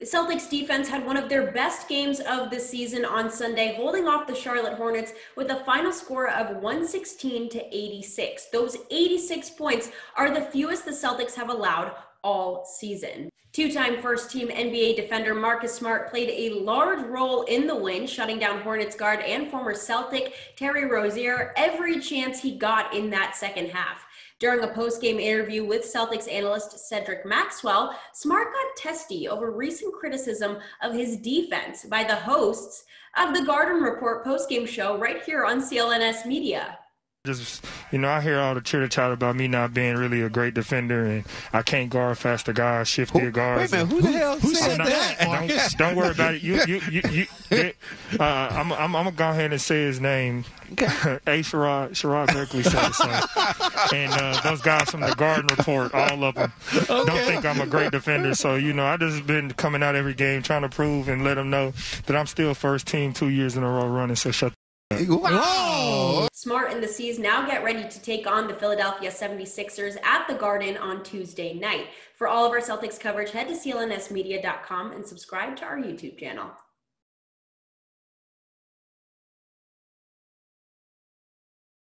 The Celtics defense had one of their best games of the season on Sunday, holding off the Charlotte Hornets with a final score of 116 to 86. Those 86 points are the fewest the Celtics have allowed all season. Two-time first-team NBA defender Marcus Smart played a large role in the win, shutting down Hornets guard and former Celtic Terry Rozier every chance he got in that second half. During a post-game interview with Celtics analyst Cedric Maxwell, Smart got testy over recent criticism of his defense by the hosts of the Garden Report post-game show right here on CLNS Media. Just, you know, I hear all the chitter-chatter about me not being really a great defender and I can't guard faster guys, shiftier guards. Wait a minute, who the hell said that? Don't worry about it. I'm going to go ahead and say his name. Sherrod Berkeley said it, so. And those guys from the Garden Report, all of them, don't think I'm a great defender. So, you know, I just been coming out every game trying to prove and let them know that I'm still first team 2 years in a row running, so shut the up. Wow. Smart and the C's now get ready to take on the Philadelphia 76ers at the Garden on Tuesday night. For all of our Celtics coverage, head to clnsmedia.com and subscribe to our YouTube channel.